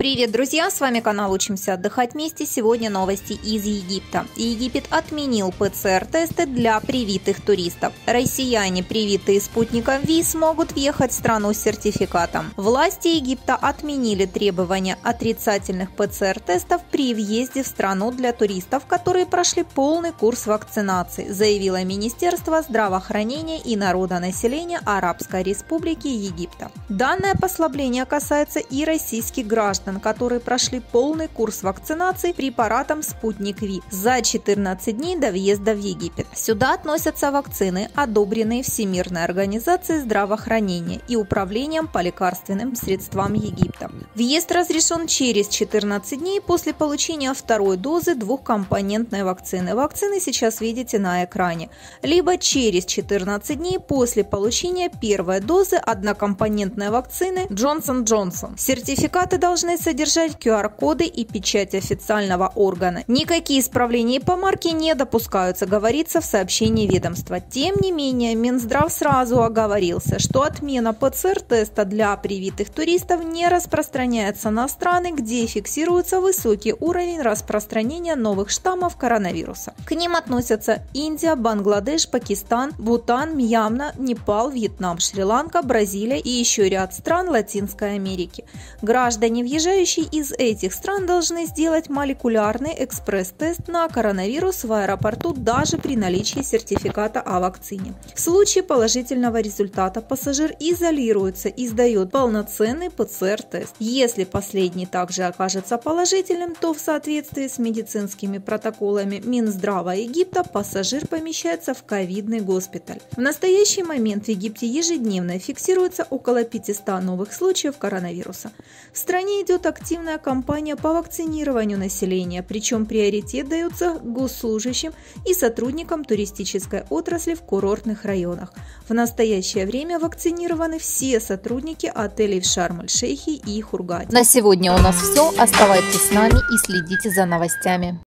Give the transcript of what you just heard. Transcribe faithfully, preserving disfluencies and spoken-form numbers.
Привет, друзья! С вами канал «Учимся отдыхать вместе». Сегодня новости из Египта. Египет отменил ПЦР-тесты для привитых туристов. Россияне, привитые спутником ви, смогут въехать в страну с сертификатом. Власти Египта отменили требования отрицательных ПЦР-тестов при въезде в страну для туристов, которые прошли полный курс вакцинации, заявило Министерство здравоохранения и народонаселения Арабской Республики Египта. Данное послабление касается и российских граждан, которые прошли полный курс вакцинации препаратом «Спутник ви» за четырнадцать дней до въезда в Египет. Сюда относятся вакцины, одобренные Всемирной организацией здравоохранения и Управлением по лекарственным средствам Египта. Въезд разрешен через четырнадцать дней после получения второй дозы двухкомпонентной вакцины. Вакцины сейчас видите на экране. Либо через четырнадцать дней после получения первой дозы однокомпонентной вакцины Johnson энд Johnson. Сертификаты должны содержать ку ар коды и печать официального органа. Никакие исправления по марке не допускаются, говорится в сообщении ведомства. Тем не менее, Минздрав сразу оговорился, что отмена ПЦР-теста для привитых туристов не распространяется на страны, где фиксируется высокий уровень распространения новых штаммов коронавируса. К ним относятся Индия, Бангладеш, Пакистан, Бутан, Мьянма, Непал, Вьетнам, Шри-Ланка, Бразилия и еще ряд стран Латинской Америки. Граждане, въезжающие из этих стран, должны сделать молекулярный экспресс-тест на коронавирус в аэропорту даже при наличии сертификата о вакцине. В случае положительного результата пассажир изолируется и сдает полноценный ПЦР-тест. Если последний также окажется положительным, то в соответствии с медицинскими протоколами Минздрава Египта пассажир помещается в ковидный госпиталь. В настоящий момент в Египте ежедневно фиксируется около пятисот новых случаев коронавируса. В стране идет активная кампания по вакцинированию населения, причем приоритет дается госслужащим и сотрудникам туристической отрасли в курортных районах. В настоящее время вакцинированы все сотрудники отелей в Шарм-эль-Шейхе и Хургаде. На сегодня у нас все. Оставайтесь с нами и следите за новостями.